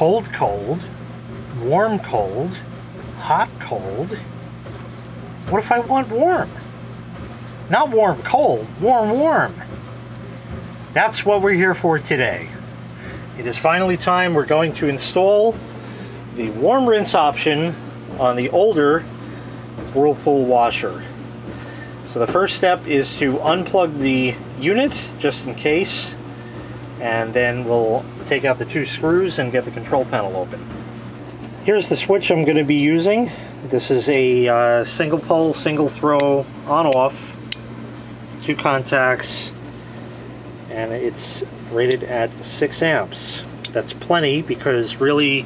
cold cold, warm cold, hot cold. What if I want warm? Not warm cold, warm warm. That's what we're here for today. It is finally time. We're going to install the warm rinse option on the older Whirlpool washer. So the first step is to unplug the unit, just in case, and then we'll take out the two screws and get the control panel open. Here's the switch I'm going to be using. This is a single pull, single throw, on-off, two contacts, and it's rated at 6 amps. That's plenty because really,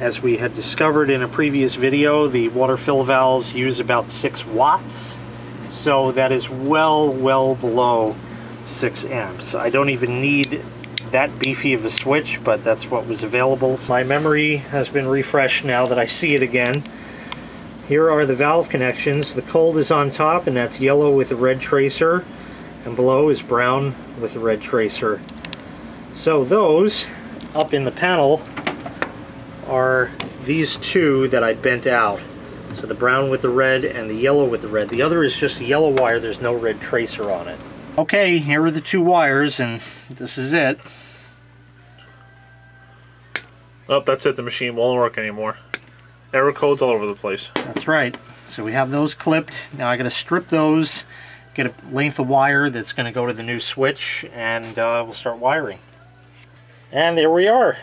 as we had discovered in a previous video, the water fill valves use about 6 watts. So that is well below 6 amps. I don't even need that beefy of a switch, but that's what was available. My memory has been refreshed now that I see it again. Here are the valve connections. The cold is on top, and that's yellow with a red tracer, and below is brown with a red tracer. So those up in the panel are these two that I bent out. So the brown with the red and the yellow with the red. The other is just a yellow wire. There's no red tracer on it. Okay, here are the two wires, and this is it. Oh, that's it. The machine won't work anymore. Error codes all over the place. That's right. So we have those clipped. Now I got to strip those, get a length of wire that's going to go to the new switch, and we'll start wiring. And there we are.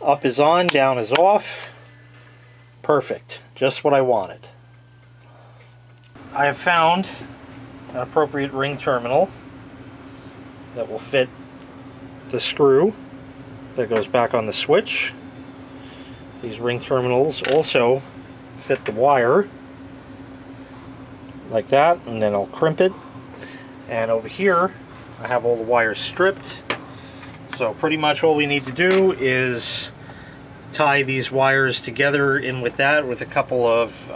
Up is on, down is off. Perfect. Just what I wanted. I have found an appropriate ring terminal that will fit the screw that goes back on the switch. These ring terminals also fit the wire like that, and then I'll crimp it. And over here I have all the wires stripped. So pretty much all we need to do is tie these wires together in with that, with a couple of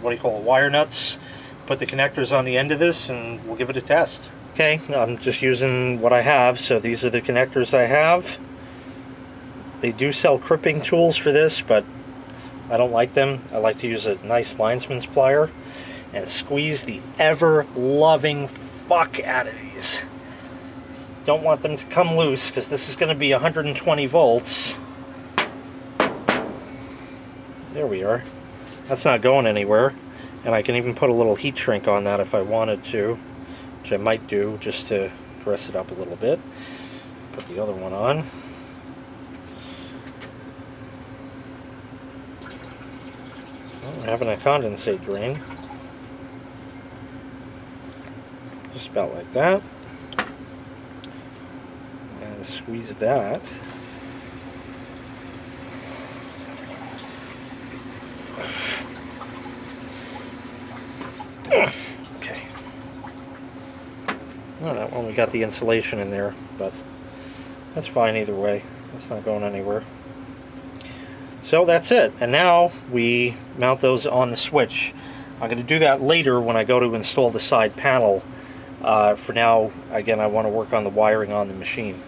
wire nuts. Put the connectors on the end of this and we'll give it a test. Okay, I'm just using what I have, so these are the connectors I have. They do sell crimping tools for this, but I don't like them. I like to use a nice linesman's plier and squeeze the ever-loving fuck out of these. Don't want them to come loose because this is going to be 120 volts. There we are. That's not going anywhere, and I can even put a little heat shrink on that if I wanted to, which I might do just to dress it up a little bit. Put the other one on. Well, we're having a condensate drain. Just about like that. And squeeze that. Okay. Well, that one we got the insulation in there, but that's fine either way. That's not going anywhere. So that's it. And now we mount those on the switch. I'm going to do that later when I go to install the side panel. For now, again, I want to work on the wiring on the machine.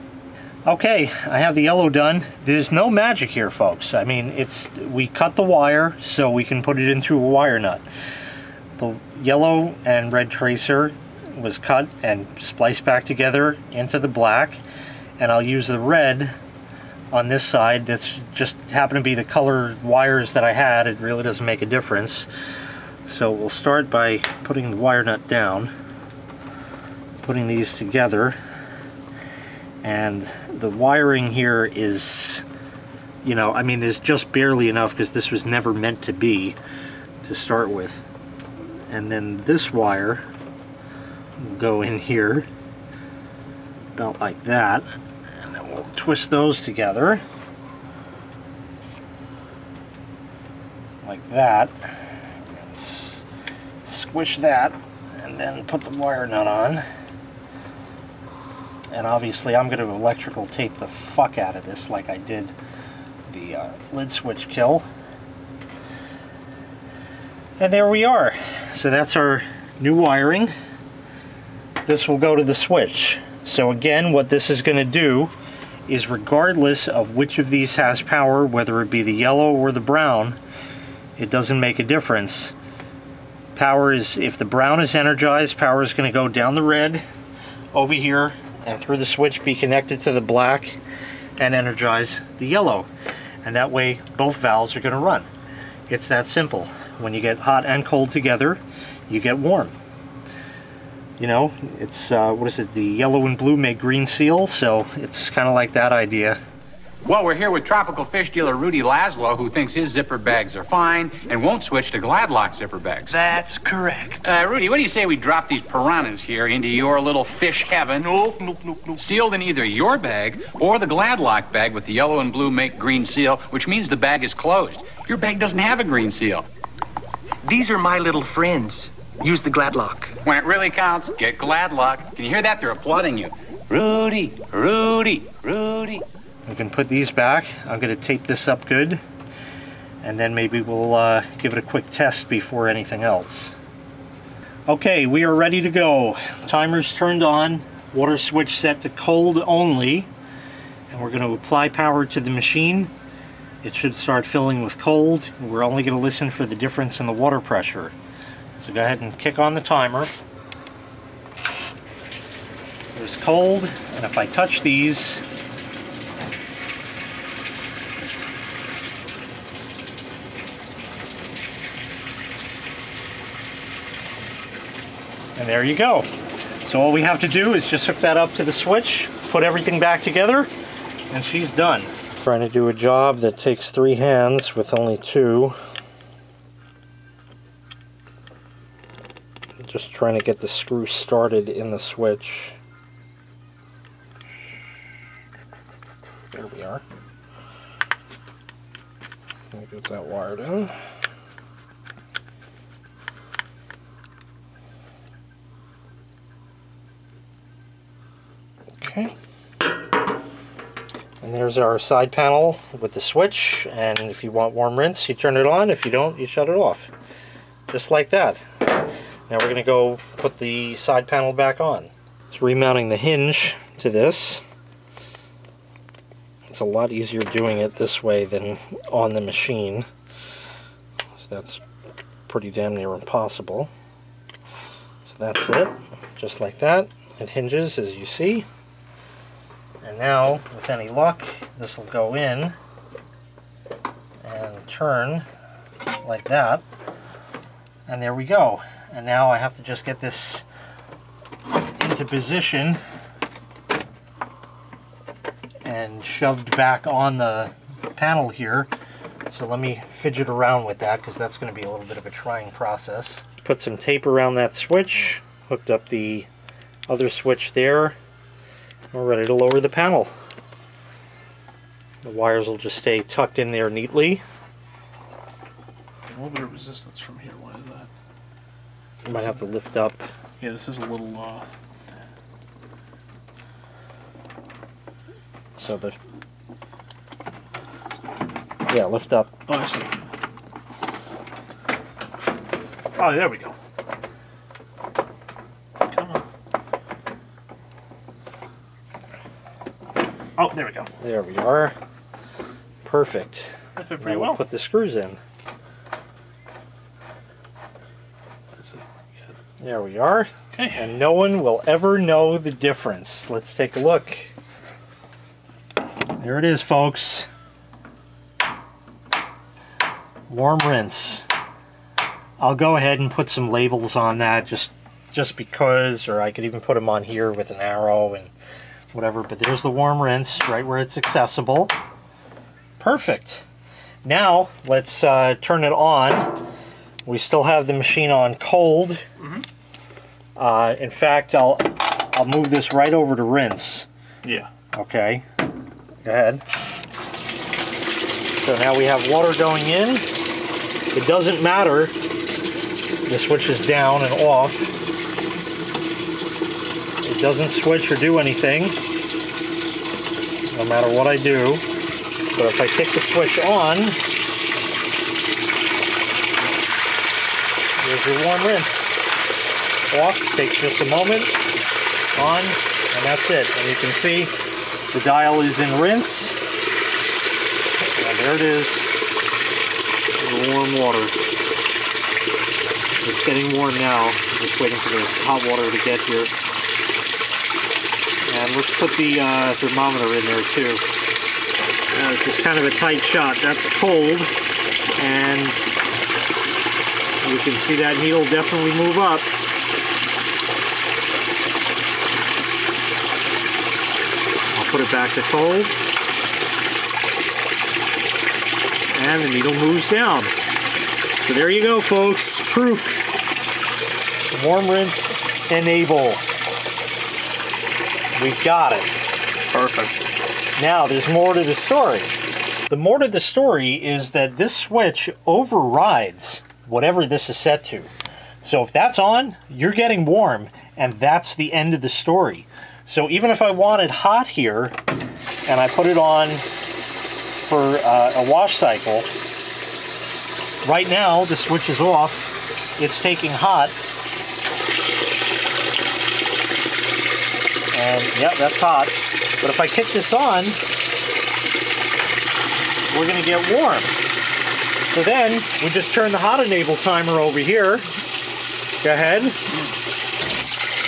Okay, I have the yellow done. There's no magic here, folks. I mean, we cut the wire so we can put it into a wire nut. The yellow and red tracer was cut and spliced back together into the black, and I'll use the red on this side. That's just happened to be the color wires that I had. It really doesn't make a difference. So we'll start by putting the wire nut down, putting these together, and the wiring here is, you know, I mean, there's just barely enough because this was never meant to be to start with. And then this wire will go in here about like that, and then we'll twist those together like that, and squish that, and then put the wire nut on. And obviously I'm going to electrical tape the fuck out of this like I did the lid switch kill. And there we are. So that's our new wiring. This will go to the switch. So again, what this is going to do is regardless of which of these has power, whether it be the yellow or the brown, it doesn't make a difference. Power is, if the brown is energized, power is going to go down the red over here and through the switch be connected to the black and energize the yellow. And that way both valves are going to run. It's that simple. When you get hot and cold together, you get warm. You know, it's, what is it, the yellow and blue make green seal, so it's kind of like that idea. Well, we're here with tropical fish dealer Rudy Laszlo, who thinks his zipper bags are fine and won't switch to Gladlock zipper bags. That's correct. Rudy, what do you say we drop these piranhas here into your little fish heaven? Nope. Sealed in either your bag or the Gladlock bag with the yellow and blue make green seal, which means the bag is closed. Your bag doesn't have a green seal. These are my little friends. Use the Gladlock. When it really counts, get Gladlock. Can you hear that? They're applauding you. Rudy, Rudy, Rudy. We can put these back. I'm going to tape this up good, and then maybe we'll give it a quick test before anything else. Okay, we are ready to go. Timer's turned on, water switch set to cold only, and we're going to apply power to the machine. It should start filling with cold. We're only going to listen for the difference in the water pressure. So go ahead and kick on the timer. There's cold, and if I touch these, and there you go. So all we have to do is just hook that up to the switch, put everything back together, and she's done. Trying to do a job that takes 3 hands with only 2. Just trying to get the screw started in the switch. There we are. Let me get that wired in. Okay, and there's our side panel with the switch, and if you want warm rinse, you turn it on. If you don't, you shut it off. Just like that. Now we're going to go put the side panel back on. It's remounting the hinge to this. It's a lot easier doing it this way than on the machine, so that's pretty damn near impossible. So that's it, just like that. It hinges, as you see. And now, with any luck, this will go in and turn like that. And there we go. And now I have to just get this into position and shoved back on the panel here. So let me fidget around with that, because that's going to be a little bit of a trying process. Put some tape around that switch, hooked up the other switch there. We're ready to lower the panel. The wires will just stay tucked in there neatly. A little bit of resistance from here. What is that? You might have to lift up. Yeah, this is a little... So the... Yeah, lift up. Oh, I see. Oh, there we go. Oh, there we go. There we are. Perfect. That fit pretty well. Put the screws in. There we are. Okay. And no one will ever know the difference. Let's take a look. There it is, folks. Warm rinse. I'll go ahead and put some labels on that just because, or I could even put them on here with an arrow and whatever, but there's the warm rinse right where it's accessible. Perfect. Now let's turn it on. We still have the machine on cold. Mm-hmm. In fact, I'll move this right over to rinse. Yeah. Okay. Go ahead. So now we have water going in. It doesn't matter. The switch is down and off. It doesn't switch or do anything, no matter what I do. But if I kick the switch on, there's your warm rinse. Off, takes just a moment, on, and that's it. And you can see The dial is in rinse. And there it is. In warm water. It's getting warm now. I'm just waiting for the hot water to get here. And let's put the thermometer in there too. It's just kind of a tight shot. That's cold, and you can see that needle definitely move up. I'll put it back to cold, and the needle moves down. So there you go, folks. Proof. Warm rinse, enable. We've got it. Perfect. Now, there's more to the story. The more to the story is that this switch overrides whatever this is set to. So if that's on, you're getting warm, and that's the end of the story. So even if I wanted hot here, and I put it on for a wash cycle, right now the switch is off, it's taking hot. And yep, that's hot. But if I kick this on, we're gonna get warm. So then we just turn the hot enable timer over here. Go ahead.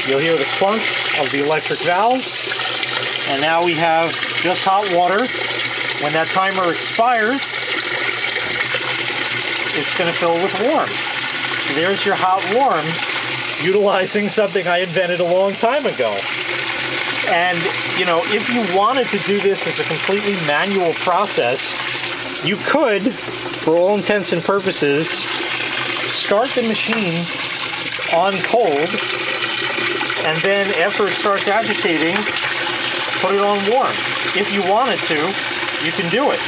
You'll hear the clunk of the electric valves. And now we have just hot water. When that timer expires, it's gonna fill with warm. So there's your hot warm, utilizing something I invented a long time ago. And, you know, if you wanted to do this as a completely manual process, you could, for all intents and purposes, start the machine on cold, and then after it starts agitating, put it on warm. If you wanted to, you can do it.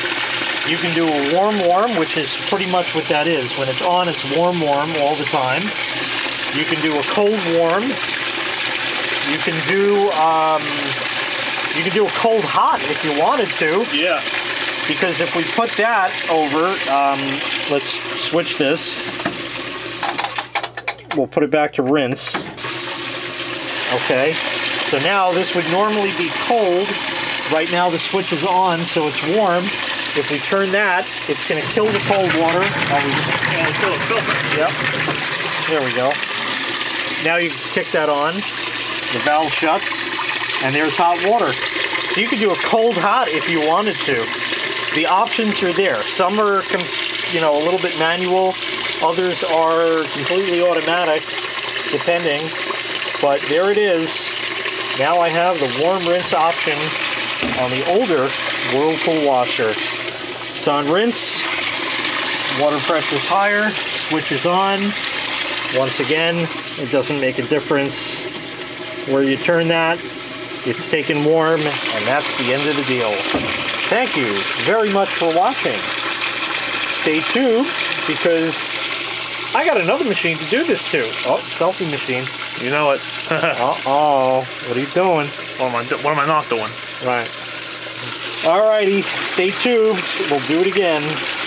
You can do a warm-warm, which is pretty much what that is. When it's on, it's warm-warm all the time. You can do a cold-warm. You can do a cold hot if you wanted to. Yeah. Because if we put that over, let's switch this. We'll put it back to rinse. Okay. So now this would normally be cold. Right now the switch is on, so it's warm. If we turn that, it's going to kill the cold water. It'll filter. Yep. There we go. Now you kick that on. The valve shuts, and there's hot water. So you could do a cold hot if you wanted to. The options are there. Some are, you know, a little bit manual. Others are completely automatic, depending. But there it is. Now I have the warm rinse option on the older Whirlpool washer. It's on rinse. Water pressure is higher. Switch is on. Once again, it doesn't make a difference where you turn that. It's taken warm, and that's the end of the deal. Thank you very much for watching. Stay tuned, because I got another machine to do this to. Oh, selfie machine. You know it. Uh-oh. What are you doing? What am I not doing? Right. Alrighty. Stay tuned. We'll do it again.